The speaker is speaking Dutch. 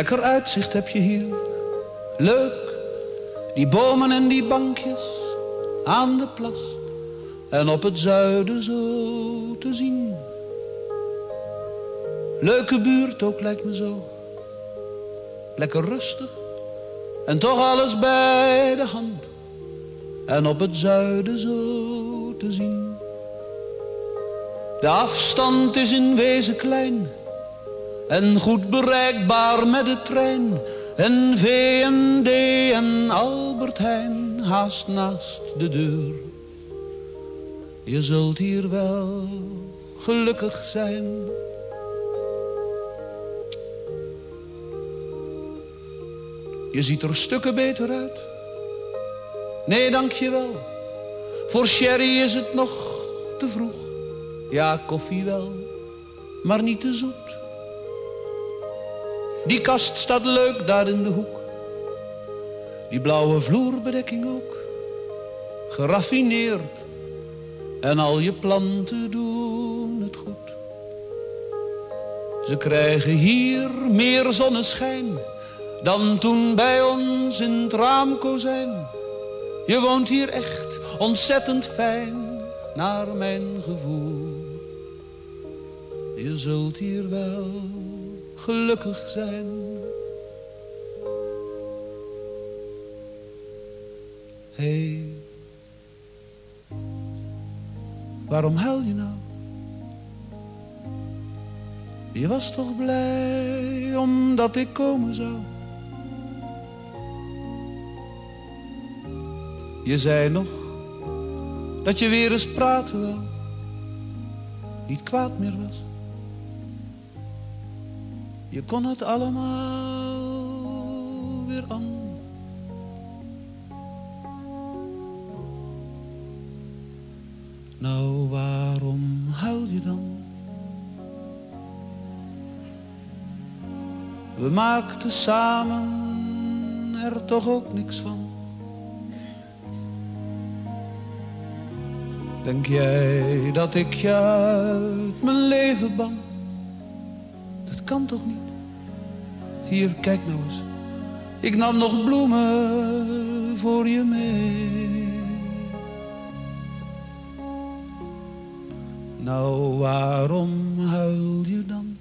Lekker uitzicht heb je hier, leuk. Die bomen en die bankjes aan de plas. En op het zuiden zo te zien. Leuke buurt ook lijkt me zo. Lekker rustig. En toch alles bij de hand. En op het zuiden zo te zien. De afstand is in wezen klein. En goed bereikbaar met de trein. En V&D en Albert Heijn haast naast de deur. Je zult hier wel gelukkig zijn. Je ziet er stukken beter uit. Nee, dankjewel. Voor sherry is het nog te vroeg. Ja, koffie wel, maar niet te zoet. Die kast staat leuk daar in de hoek. Die blauwe vloerbedekking ook. Geraffineerd. En al je planten doen het goed. Ze krijgen hier meer zonneschijn dan toen bij ons in het raamkozijn. Je woont hier echt ontzettend fijn, naar mijn gevoel. Je zult hier wel gelukkig zijn. Hey, waarom huil je nou? Je was toch blij omdat ik komen zou? Je zei nog dat je weer eens praten wou, niet kwaad meer was. Je kon het allemaal weer aan. Nou, waarom huil je dan? We maakten samen er toch ook niks van. Denk jij dat ik je uit mijn leven ban? Dat kan toch niet? Hier, kijk nou eens. Ik nam nog bloemen voor je mee. Nou, waarom huil je dan?